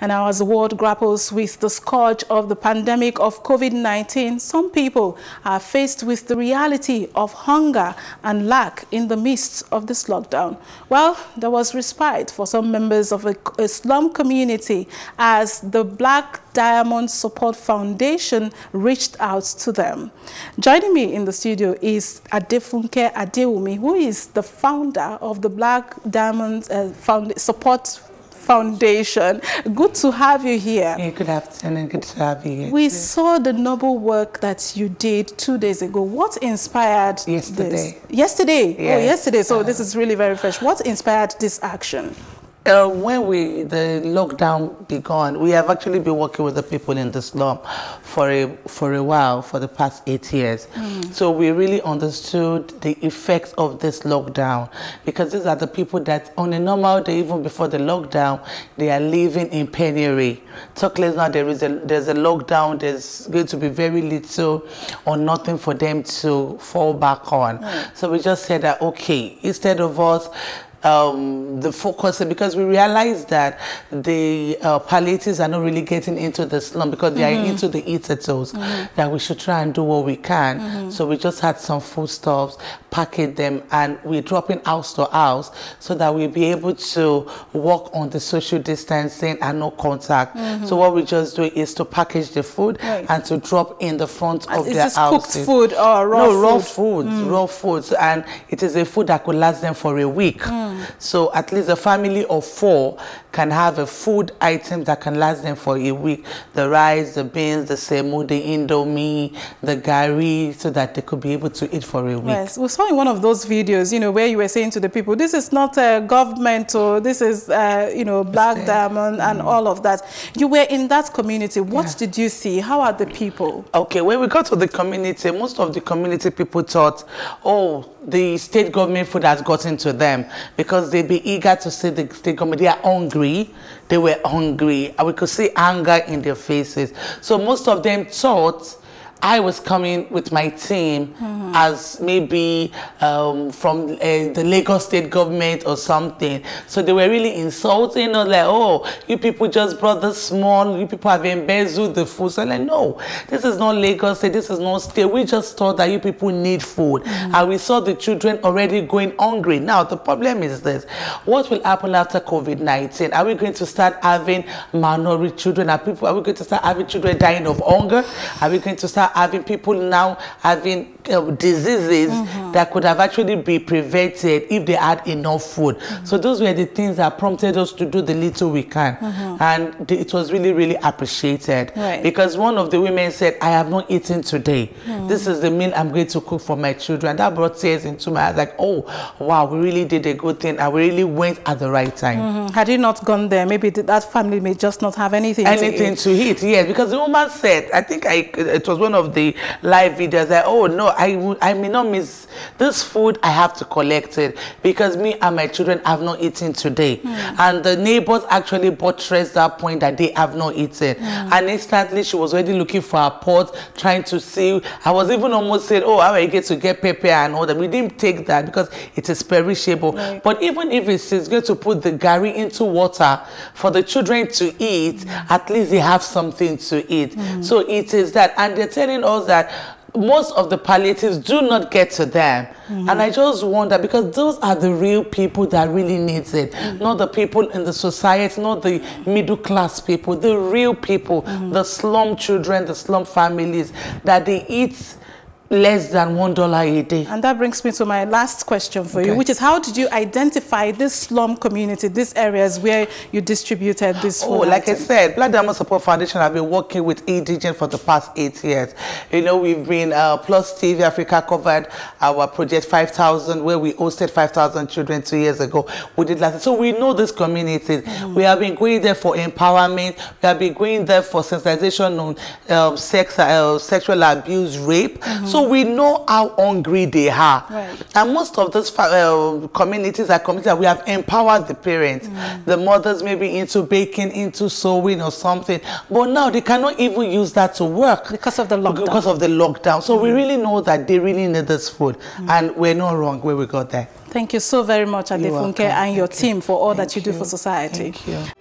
And now as the world grapples with the scourge of the pandemic of COVID-19, some people are faced with the reality of hunger and lack in the midst of this lockdown. Well, there was respite for some members of a slum community as the Black Diamonds Support Foundation reached out to them. Joining me in the studio is Adefunke Adewumi, who is the founder of the Black Diamonds Support Foundation. Good to have you here. Yeah, good afternoon. Good to have you here. We saw the noble work that you did 2 days ago. What inspired this? Yesterday? Yes. Oh, yesterday. So this is really very fresh. What inspired this action? When the lockdown began, we have actually been working with the people in the slum for a while, for the past 8 years. Mm. So we really understood the effects of this lockdown, because these are the people that on a normal day, even before the lockdown, they are living in penury. Talk less now, there's a lockdown, there's going to be very little or nothing for them to fall back on. Mm. So we just said that, okay, instead of us the focus, because we realized that the palliatives are not really getting into the slum, because they are into the eatables, that we should try and do what we can. So we just had some foodstuffs, package them, and we're dropping house to house so that we'll be able to work on the social distancing and no contact. So what we just do is to package the food and to drop in the front of their houses. Is this cooked food or raw food? No, raw food, raw foods, and it is a food that could last them for a week. So at least a family of four can have a food item that can last them for a week. The rice, the beans, the semo, the indomie, the gari, so that they could be able to eat for a week. Yes, we saw in one of those videos, you know, where you were saying to the people, this is not a government, or this is, you know, Black Diamond and all of that. You were in that community. What did you see? How are the people? Okay, when we got to the community, most of the community people thought, oh, the state government food has gotten to them, because they'd be eager to see the state government. They are hungry. They were hungry. We could see anger in their faces. So most of them thought I was coming with my team as maybe from the Lagos State government or something. So they were really insulting us, like, oh, you people just brought this small, you people have embezzled the food. So I'm like, no, this is not Lagos State, this is not state. We just thought that you people need food. And we saw the children already going hungry. Now, the problem is this. What will happen after COVID-19? Are we going to start having minority children? Are we going to start having children dying of hunger? Are we going to start having people now having diseases that could have actually been prevented if they had enough food? So those were the things that prompted us to do the little we can. And it was really, really appreciated. Because one of the women said, I have not eaten today. This is the meal I'm going to cook for my children. That brought tears into my eyes, like, oh, wow, we really did a good thing. And we really went at the right time. Had you not gone there, maybe that family may just not have anything to eat. Yes, because the woman said, I think it was one of the live videos, that, oh no, I may not miss this food. I have to collect it because me and my children have not eaten today. And the neighbors actually buttressed that point that they have not eaten. And instantly she was already looking for a pot, trying to see. I was even almost saying, oh, how are you going to get pepper and all that? We didn't take that because it is perishable. But even if it's going to put the gari into water for the children to eat, at least they have something to eat. So it is that. And they're telling us that most of the palliatives do not get to them. And I just wonder, because those are the real people that really needs it, not the people in the society, not the middle class people, the real people, the slum children, the slum families, that they eat less than $1 a day. And that brings me to my last question for you, which is, how did you identify this slum community, these areas where you distributed this food? Oh, like I said, Black Diamond Support Foundation have been working with indigents for the past 8 years. You know, we've been, Plus TV Africa covered our project 5,000, where we hosted 5,000 children 2 years ago. We did last. So we know these communities. We have been going there for empowerment. We have been going there for sensitization on sexual abuse, rape. So we know how hungry they are. And most of those communities are communities that we have empowered the parents. The mothers may be into baking, into sewing or something. But now they cannot even use that to work. Because of the lockdown. Because of the lockdown. So we really know that they really need this food. And we're not wrong where we got there. Thank you so very much, Adefunke, and your team for all that you do for society. Thank you.